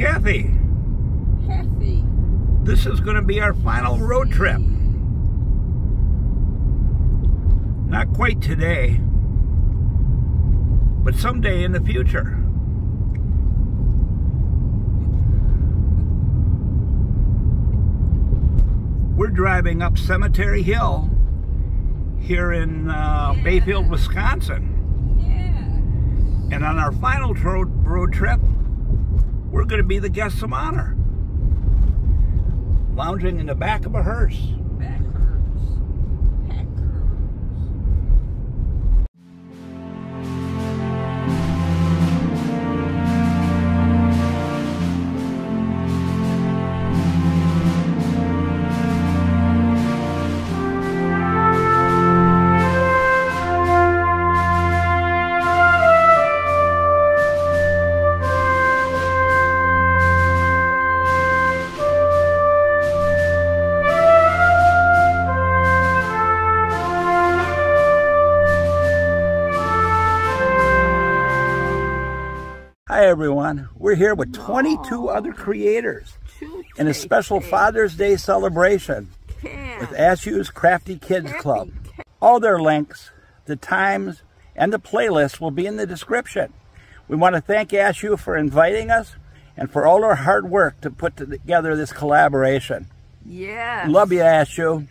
Kathy. Kathy. This is going to be our final road trip. Not quite today, but someday in the future. We're driving up Cemetery Hill here in Bayfield, Wisconsin. Yeah. And on our final road trip, we're going to be the guests of honor. Lounging in the back of a hearse. Hi everyone, we're here with 22 other creators in a special Father's Day celebration with Ashu's Crafty Kids Club. All their links, the times, and the playlist will be in the description. We want to thank Ashu for inviting us and for all her hard work to put together this collaboration. Yeah. Love you, Ashu.